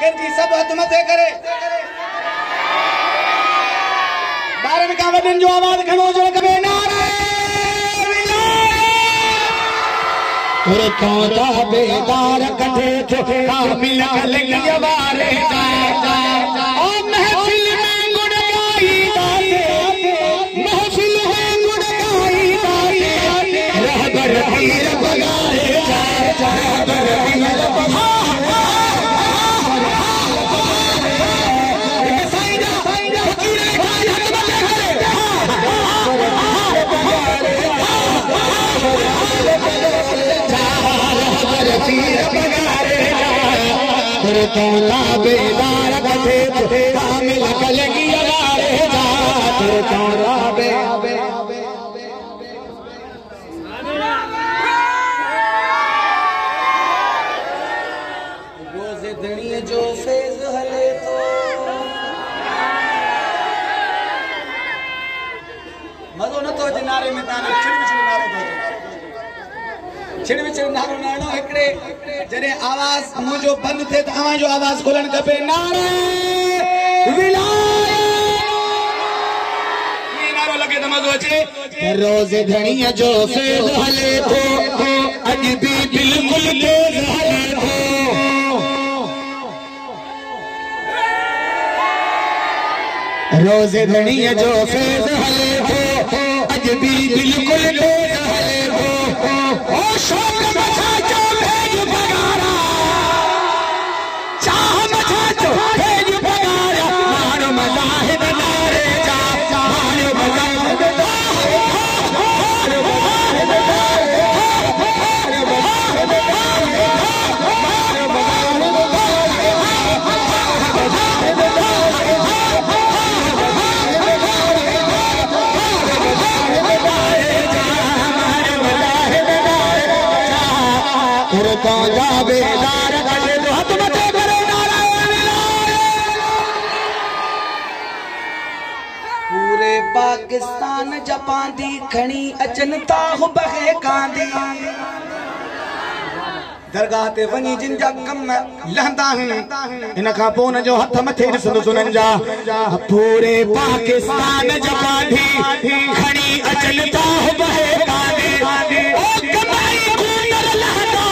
गर्जी सब आत्महत्या करे। बारह का वजन जो आवाज खड़ो जो कभी नारे और चौदा बेदार कटे थे कामिल लगिया बारे जाए जाए ओ महफिल में गुण गाई जाते महफिल है गुण गाई जाते रहबर पीर बगाए जाए रहबर पीर बगाए तोला बेदार कथे थे कामिल कलगी अगारे जा तोला बे रोजे दुनिया जो फेज हले तो मजो न तो नारे में ताना छिड़ नारो तो छिड़ विचड़ नारो नानो एकड़े जने आवाज मुझो बंद थे तो आवाज जो आवाज खोलन कपे नारे विलायत ये नारो लगे तो मजो अचे रोज धनिया जो फेज हले तो अज भी बिल्कुल तेज हले तो रोज धनिया जो फेज हले तो अज भी बिल्कुल तेज हले तो ओ शौक मचा जो पूरे पाकिस्तान जपांदी खणी अचन ताहु बहे कांदी दरगाह ते वनी जिन जा कम लहंदा हूं इन का पोन जो हथ मथे दिसंदो सुनन जा पूरे पाकिस्तान जपांदी खणी अचन ताहु बहे कांदी ओ कमाई कोनर लहंदा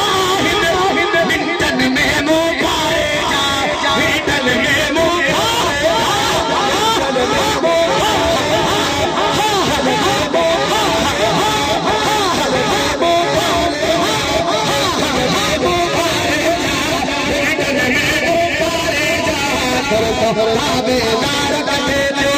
बेदार कटे